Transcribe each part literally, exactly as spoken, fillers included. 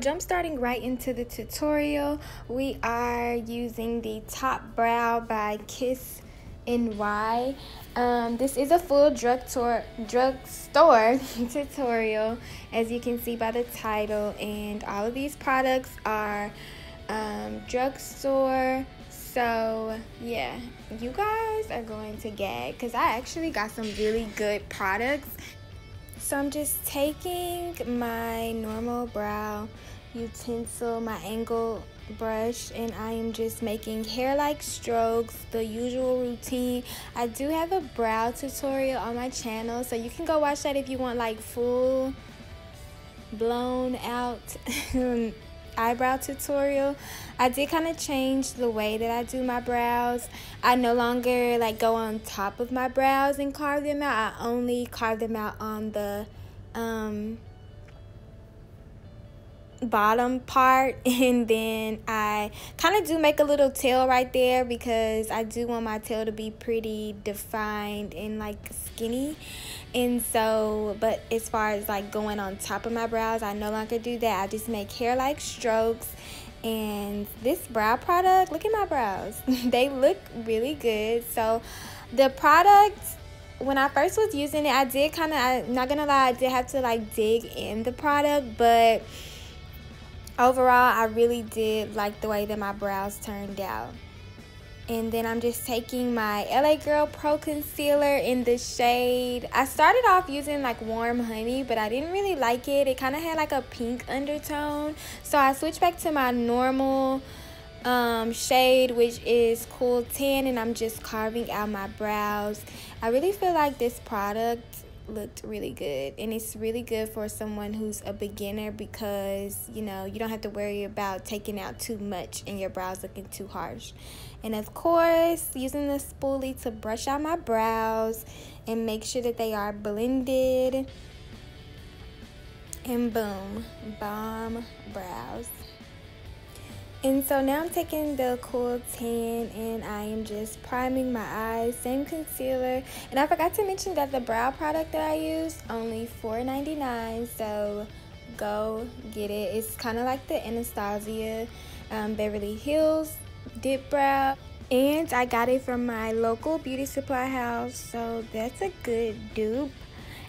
jump starting right into the tutorial, we are using the Top Brow by Kiss N Y. Um, this is a full drugstore drugstore tutorial, as you can see by the title, and all of these products are um, drugstore. So yeah, you guys are going to gag because I actually got some really good products. So I'm just taking my normal brow utensil, my angle brush, and I am just making hair-like strokes, the usual routine. I do have a brow tutorial on my channel, so you can go watch that if you want like full blown out eyebrow tutorial. I did kind of change the way that I do my brows. I no longer like go on top of my brows and carve them out. I only carve them out on the um bottom part, and then I kind of do make a little tail right there because I do want my tail to be pretty defined and like skinny. And so, but as far as like going on top of my brows, I no longer do that. I just make hair like strokes. And this brow product, look at my brows. They look really good. So the product, when I first was using it, I did kind of, I'm not gonna lie, I did have to like dig in the product, but overall, I really did like the way that my brows turned out. And then I'm just taking my L A Girl Pro Concealer in the shade. I started off using like Warm Honey, but I didn't really like it. It kind of had like a pink undertone. So I switched back to my normal um, shade, which is Cool Tan, and I'm just carving out my brows. I really feel like this product looked really good, and it's really good for someone who's a beginner because, you know, you don't have to worry about taking out too much and your brows looking too harsh. And of course, using the spoolie to brush out my brows and make sure that they are blended, and boom, bomb brows. And so now I'm taking the Cool Tan and I am just priming my eyes, same concealer. And I forgot to mention that the brow product that I used, only four ninety-nine, so go get it. It's kind of like the Anastasia um, Beverly Hills dip brow. And I got it from my local beauty supply house, so that's a good dupe.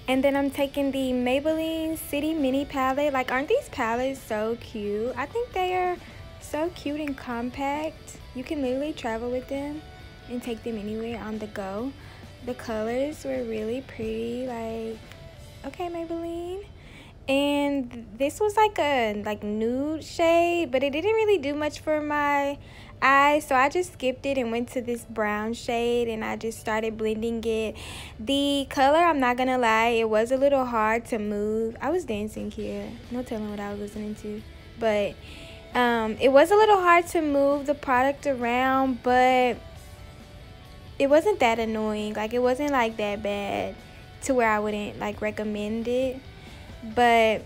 And then I'm taking the Maybelline City Mini Palette. Like, aren't these palettes so cute? I think they are so cute and compact. You can literally travel with them and take them anywhere on the go. The colors were really pretty, like, okay, Maybelline. And this was like a like nude shade, but it didn't really do much for my eyes, so I just skipped it and went to this brown shade, and I just started blending it. The color, I'm not gonna lie, it was a little hard to move. I was dancing here, no telling what I was listening to, but Um, it was a little hard to move the product around, but it wasn't that annoying. Like, it wasn't like that bad to where I wouldn't like recommend it, but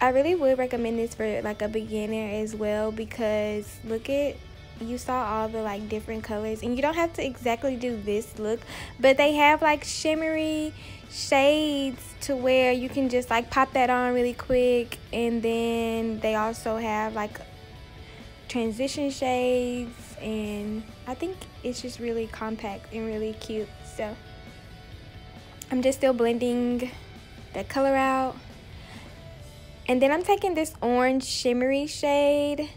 I really would recommend this for like a beginner as well, because look at, you saw all the like different colors, and you don't have to exactly do this look, but they have like shimmery shades to where you can just like pop that on really quick. And then they also have like transition shades, and I think it's just really compact and really cute. So I'm just still blending the color out, and then I'm taking this orange shimmery shade,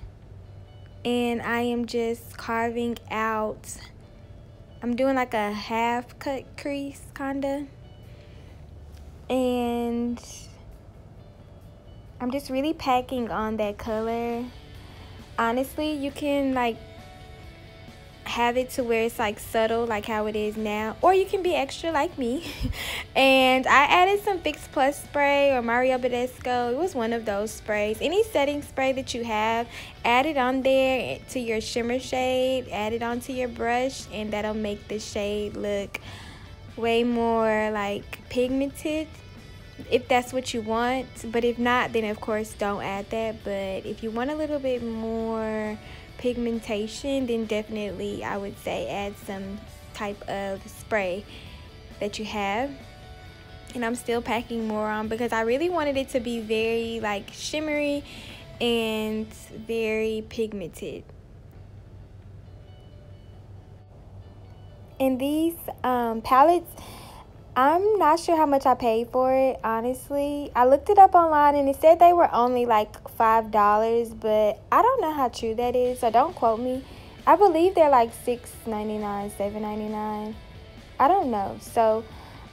and I am just carving out, I'm doing like a half cut crease kinda, and I'm just really packing on that color. Honestly, you can like have it to where it's like subtle like how it is now, or you can be extra like me. And I added some Fix Plus spray or Mario Badesco. It was one of those sprays, any setting spray that you have, add it on there to your shimmer shade, add it onto your brush, and that'll make the shade look way more like pigmented if that's what you want. But if not, then of course don't add that. But if you want a little bit more pigmentation, then definitely I would say add some type of spray that you have. And I'm still packing more on because I really wanted it to be very like shimmery and very pigmented. And these um, palettes, I'm not sure how much I paid for it, honestly. I looked it up online and it said they were only like five dollars, but I don't know how true that is, so don't quote me. I believe they're like six ninety-nine, seven ninety-nine. I don't know. So,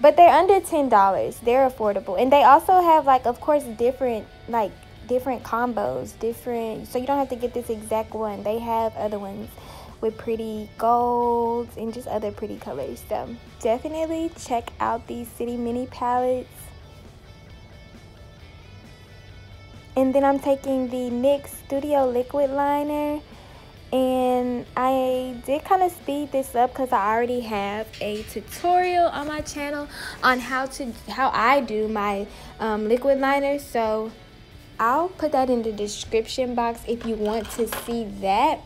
but they're under ten dollars. They're affordable. And they also have, like, of course, different, like, different combos, different, so you don't have to get this exact one. They have other ones with pretty golds and just other pretty colors. So definitely check out these City Mini palettes. And then I'm taking the N Y X Studio Liquid Liner, and I did kind of speed this up because I already have a tutorial on my channel on how to how I do my um, liquid liner, so I'll put that in the description box if you want to see that.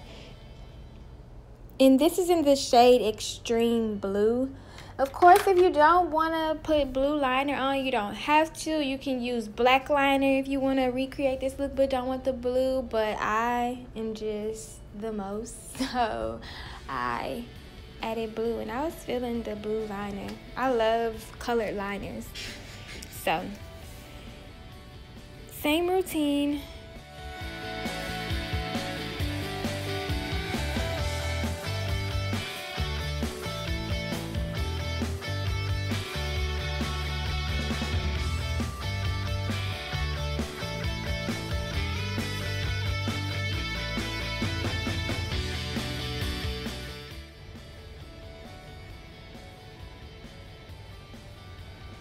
And this is in the shade Extreme Blue. Of course, if you don't want to put blue liner on, you don't have to. You can use black liner if you want to recreate this look but don't want the blue. But I am just the most, so I added blue. And I was feeling the blue liner. I love colored liners. So, same routine.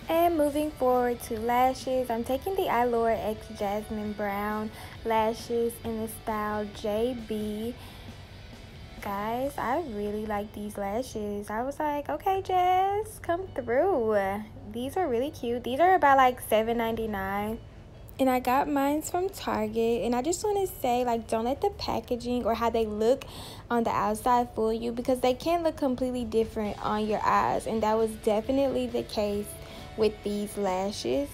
And moving forward to lashes, I'm taking the EyelurexJasmineBrown lashes in the style J B. Guys, I really like these lashes. I was like, okay, Jazz, come through. These are really cute. These are about like seven ninety-nine. And I got mine from Target. And I just want to say, like, don't let the packaging or how they look on the outside fool you, because they can look completely different on your eyes. And that was definitely the case with these lashes,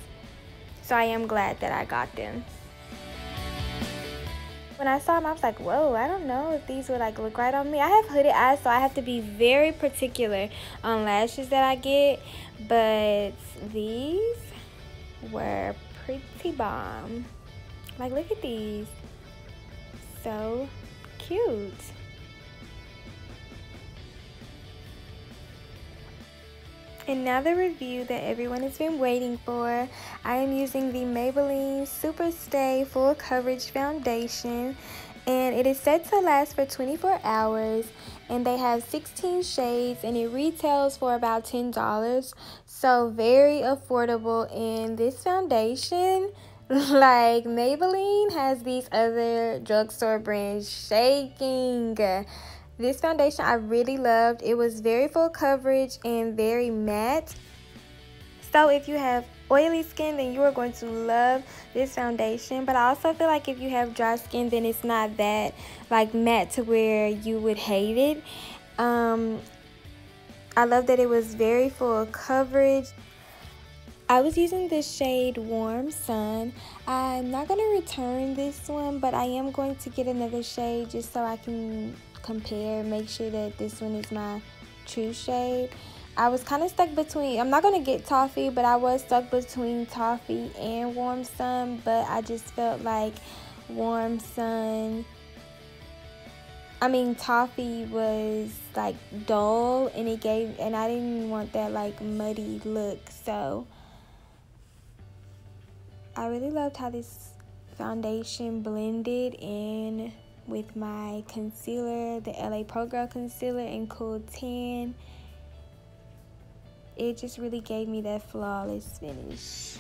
so I am glad that I got them. When I saw them, I was like, whoa, I don't know if these would like look right on me. I have hooded eyes, so I have to be very particular on lashes that I get, but these were pretty bomb. Like, look at these, so cute. And now the review that everyone has been waiting for. I am using the Maybelline Superstay Full Coverage Foundation, and it is set to last for twenty-four hours, and they have sixteen shades, and it retails for about ten dollars, so very affordable. And this foundation, like, Maybelline has these other drugstore brands shaking. This foundation I really loved. It was very full coverage and very matte. So if you have oily skin, then you are going to love this foundation. But I also feel like if you have dry skin, then it's not that like matte to where you would hate it. Um, I love that it was very full coverage. I was using the shade Warm Sun. I'm not going to return this one, but I am going to get another shade just so I can compare, make sure that this one is my true shade. I was kind of stuck between, I'm not going to get Toffee, but I was stuck between Toffee and Warm Sun, but I just felt like Warm Sun, I mean Toffee was like dull, and it gave, and I didn't want that like muddy look, so I really loved how this foundation blended in with my concealer, the L A Pro Girl Concealer in Cool Tan. It just really gave me that flawless finish.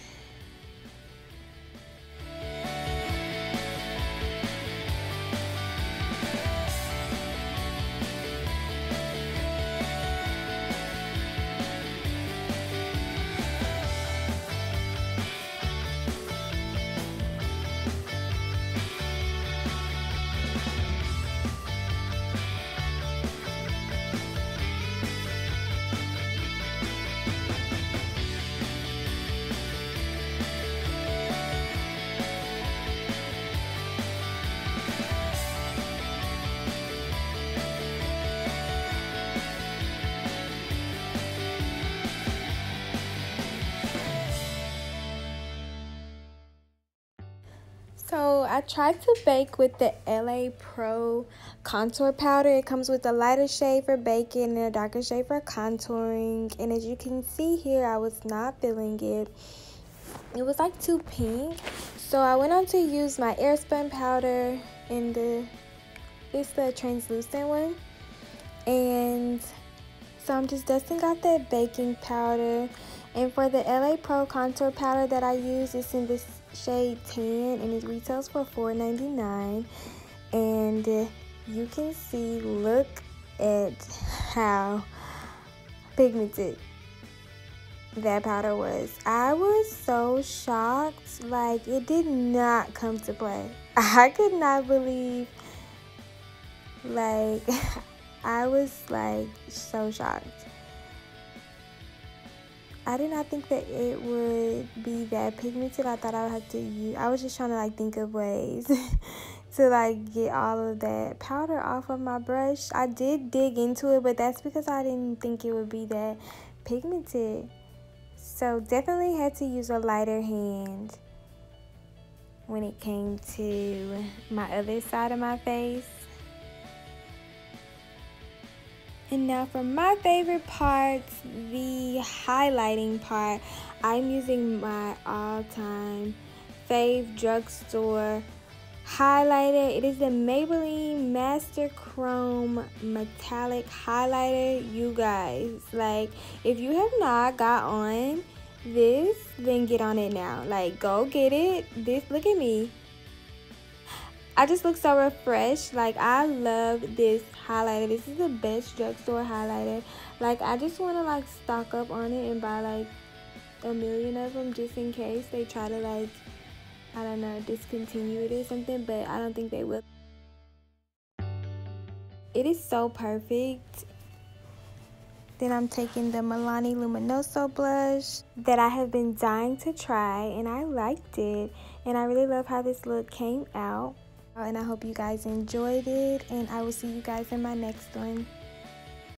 I tried to bake with the L A Pro contour powder. It comes with a lighter shade for baking and a darker shade for contouring. And as you can see here, I was not feeling it. It was like too pink. So I went on to use my airspun powder in the, it's the translucent one. And so I'm just dusting out that baking powder. And for the L A Pro contour powder that I use, it's in this shade tan, and it retails for four ninety-nine. And you can see, look at how pigmented that powder was. I was so shocked. Like, it did not come to play. I could not believe, like, I was like so shocked. I did not think that it would be that pigmented. I thought I would have to use, I was just trying to like think of ways to like get all of that powder off of my brush. I did dig into it, but that's because I didn't think it would be that pigmented. So definitely had to use a lighter hand when it came to my other side of my face. And now for my favorite parts, the highlighting part, I'm using my all-time fave drugstore highlighter. It is the Maybelline Master Chrome Metallic Highlighter. You guys, like, if you have not got on this, then get on it now. Like, go get it. This, look at me. I just look so refreshed. Like, I love this highlighter. This is the best drugstore highlighter. Like, I just want to like stock up on it and buy like a million of them just in case they try to like, I don't know, discontinue it or something, but I don't think they will. It is so perfect. Then I'm taking the Milani Luminoso blush that I have been dying to try, and I liked it, and I really love how this look came out. And I hope you guys enjoyed it, and I will see you guys in my next one.